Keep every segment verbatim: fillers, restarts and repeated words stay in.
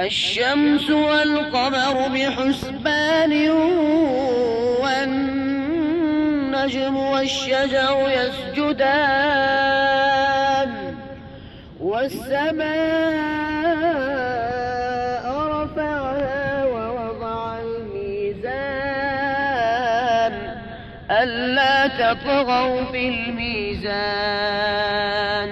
الشمس والقمر بحسبان، والنجم والشجر يسجدان، والسماء رفعها ووضع الميزان، ألا تطغوا في الميزان،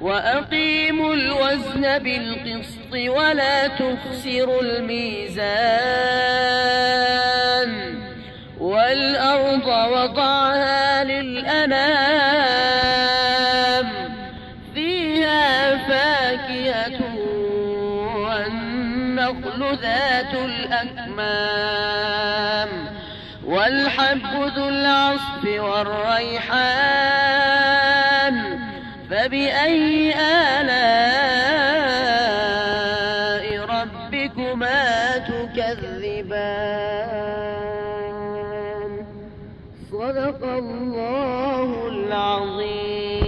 وأقيموا الوزن بالقسط ولا تخسروا الميزان، والأرض وضعها للأنام، فيها فاكهة والنخل ذات الأكمام، والحب ذو العصف والريحان، فبأي آلاء ربكما تكذبان؟ صدق الله العظيم.